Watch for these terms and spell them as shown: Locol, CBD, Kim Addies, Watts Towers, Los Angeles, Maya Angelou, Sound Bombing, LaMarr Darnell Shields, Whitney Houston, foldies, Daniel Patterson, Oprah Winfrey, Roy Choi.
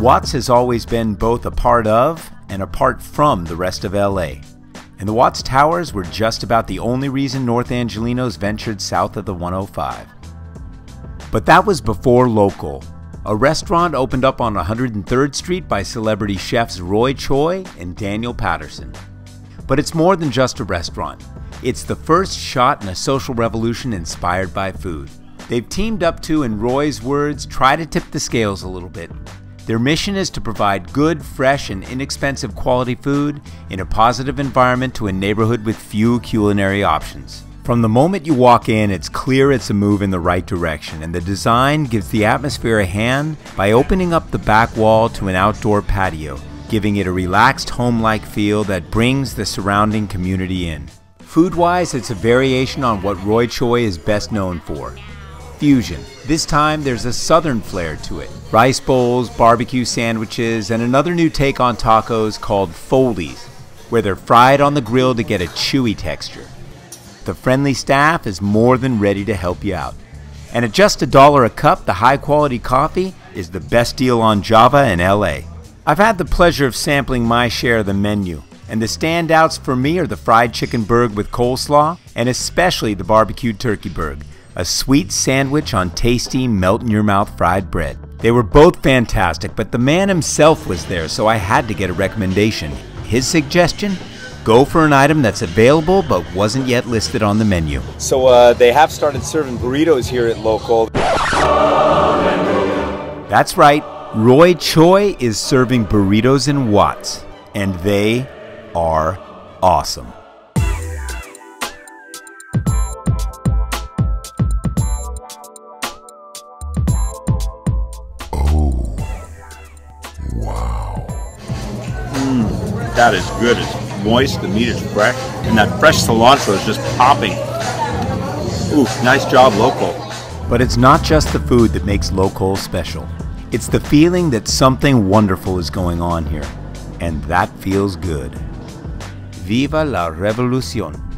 Watts has always been both a part of and apart from the rest of LA, and the Watts Towers were just about the only reason North Angelinos ventured south of the 105. But that was before Locol. A restaurant opened up on 103rd Street by celebrity chefs Roy Choi and Daniel Patterson. But it's more than just a restaurant. It's the first shot in a social revolution inspired by food. They've teamed up to, in Roy's words, try to tip the scales a little bit. Their mission is to provide good, fresh, and inexpensive quality food in a positive environment to a neighborhood with few culinary options. From the moment you walk in, it's clear it's a move in the right direction, and the design gives the atmosphere a hand by opening up the back wall to an outdoor patio, giving it a relaxed, home-like feel that brings the surrounding community in. Food-wise, it's a variation on what Roy Choi is best known for: fusion. This time, there's a southern flair to it. Rice bowls, barbecue sandwiches, and another new take on tacos called foldies, where they're fried on the grill to get a chewy texture. The friendly staff is more than ready to help you out. And at just $1 a cup, the high-quality coffee is the best deal on Java in LA. I've had the pleasure of sampling my share of the menu, and the standouts for me are the fried chicken burg with coleslaw, and especially the barbecued turkey burg, a sweet sandwich on tasty, melt-in-your-mouth fried bread. They were both fantastic, but the man himself was there, so I had to get a recommendation. His suggestion? Go for an item that's available but wasn't yet listed on the menu. So they have started serving burritos here at Locol. That's right, Roy Choi is serving burritos in Watts, and they are awesome. Oh, wow. That is good. Moist, the meat is fresh, and that fresh cilantro is just popping. Ooh, nice job, Locol. But it's not just the food that makes Locol special. It's the feeling that something wonderful is going on here, and that feels good. Viva la revolución.